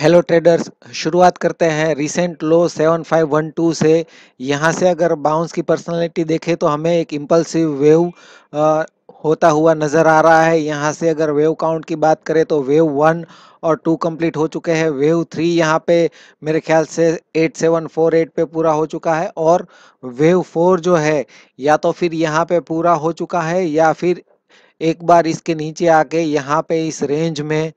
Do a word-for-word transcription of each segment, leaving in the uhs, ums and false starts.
Hello traders, शुरुआत करते हैं recent low seven five one two से। यहाँ से अगर बाउंस की पर्सनालिटी देखें तो हमें एक इम्पल्सिव वेव आ, होता हुआ नज़र आ रहा है। यहाँ से अगर वेव काउंट की बात करें तो वेव वन और टू कंप्लीट हो चुके हैं। वेव थ्री यहाँ पे मेरे ख्याल से एट सेवन फोर एट पे पूरा हो चुका है और वेव फोर जो है या तो फिर यहाँ पे पूरा हो चुका है या फिर एक बार इसके नीचे आके यहाँ पे इस रेंज में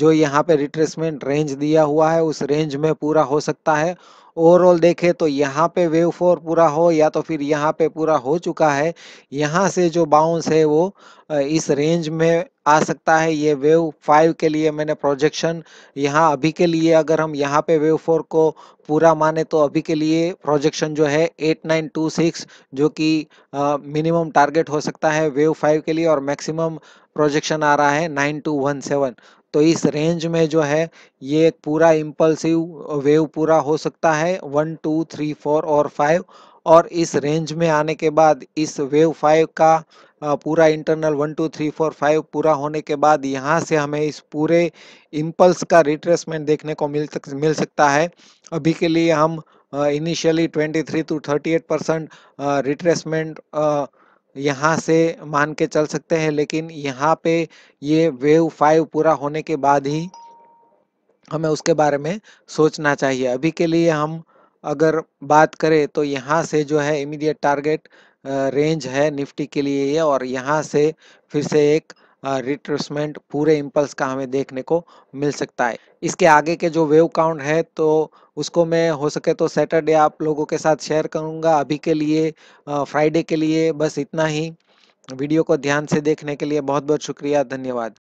जो यहाँ पे रिट्रेसमेंट रेंज दिया हुआ है उस रेंज में पूरा हो सकता है। ओवरऑल देखें तो यहाँ पे वेव फोर पूरा हो या तो फिर यहाँ पे पूरा हो चुका है। यहाँ से जो बाउंस है वो इस रेंज में आ सकता है। ये वेव फाइव के लिए मैंने प्रोजेक्शन यहाँ अभी के लिए अगर हम यहाँ पे वेव फोर को पूरा माने तो अभी के लिए प्रोजेक्शन जो है एट नाइन टू सिक्स, जो कि मिनिमम टारगेट हो सकता है वेव फाइव के लिए और मैक्सिमम प्रोजेक्शन आ रहा है नाइन टू वन सेवन। तो इस रेंज में जो है ये एक पूरा इम्पल्सिव वेव पूरा हो सकता है वन टू थ्री फोर और फाइव, और इस रेंज में आने के बाद इस वेव फाइव का पूरा internal one two three four five पूरा होने के बाद यहाँ से हमें इस पूरे इम्पल्स का रिट्रेसमेंट देखने को मिल सक मिल सकता है। अभी के लिए हम initially twenty three to thirty eight percent retracement यहाँ से मान के चल सकते हैं, लेकिन यहाँ पे ये वेव फाइव पूरा होने के बाद ही हमें उसके बारे में सोचना चाहिए। अभी के लिए हम अगर बात करें तो यहाँ से जो है इमीडिएट टारगेट रेंज है निफ्टी के लिए ये, और यहाँ से फिर से एक रिट्रेसमेंट पूरे इम्पल्स का हमें देखने को मिल सकता है। इसके आगे के जो वेव काउंट है तो उसको मैं हो सके तो सैटरडे आप लोगों के साथ शेयर करूंगा। अभी के लिए फ्राइडे के लिए बस इतना ही। वीडियो को ध्यान से देखने के लिए बहुत बहुत शुक्रिया, धन्यवाद।